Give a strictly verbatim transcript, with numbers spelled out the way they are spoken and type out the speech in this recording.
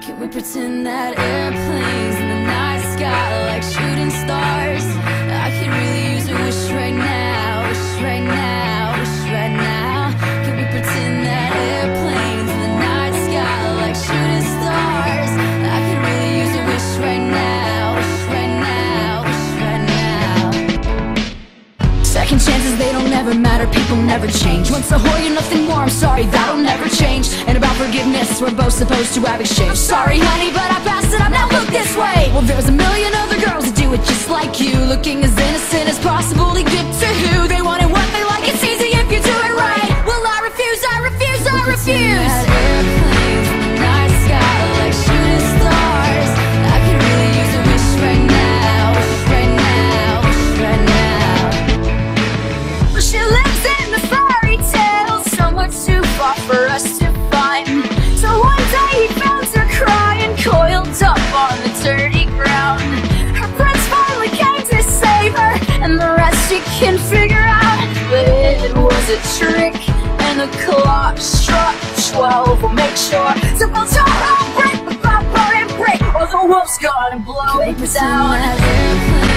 Can we pretend that airplanes in the night sky are like shooting stars? I could really use a wish right now, wish right now, wish right now. Can we pretend that airplanes in the night sky are like shooting stars? I could really use a wish right now, wish right now, wish right now. Second chances, they don't ever matter, people never change. Once a whore, you're nothing more, I'm sorry, that'll never change. And about forgiveness, we're both supposed to have exchange. I'm sorry honey, but I passed and I'm now looked this way. Well, there's a million other girls that do it just like you, looking as innocent as possible to get to who they want and what they like. It's easy if you do it right. Well, I refuse, I refuse, I refuse. Airplanes in the night sky like shooting stars. I could really use a wish right now, wish right now, wish right now. Well, she lives in the fairy tale, somewhere too far for us to. So one day he found her crying, coiled up on the dirty ground. Her prince finally came to save her, and the rest you can figure out. But it was a trick, and the clock struck twelve. We'll make sure to go to her break, but break, or the wolf's gone and blow it down.